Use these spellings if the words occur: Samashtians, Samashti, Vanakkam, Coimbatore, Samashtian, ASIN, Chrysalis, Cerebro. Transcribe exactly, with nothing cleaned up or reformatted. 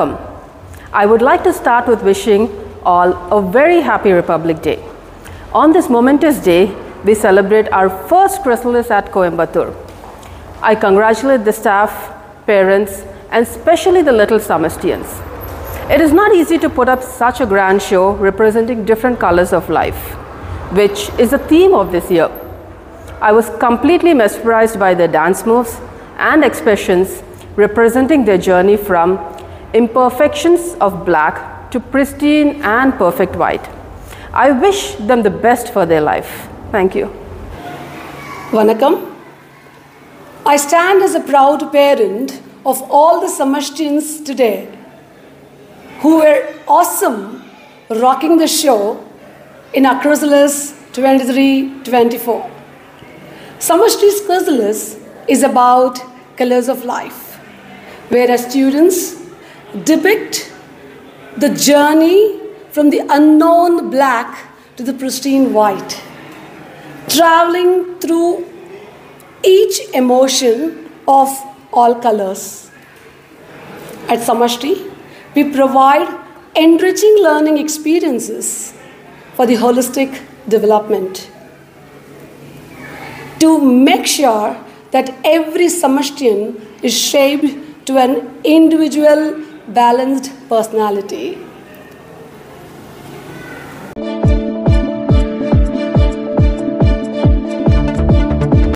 Welcome. I would like to start with wishing all a very happy Republic Day. On this momentous day, we celebrate our first Chrysalis at Coimbatore. I congratulate the staff, parents, and especially the little Samashtians. It is not easy to put up such a grand show representing different colors of life, which is the theme of this year. I was completely mesmerized by their dance moves and expressions representing their journey from imperfections of black to pristine and perfect white. I wish them the best for their life. Thank you. Vanakkam. I stand as a proud parent of all the Samashtians today who were awesome rocking the show in our Chrysalis twenty-three twenty-four. Samashti's Chrysalis is about colors of life, whereas students depict the journey from the unknown black to the pristine white, traveling through each emotion of all colors. At Samashti, we provide enriching learning experiences for the holistic development. To make sure that every Samashtian is shaped to an individual, balanced personality.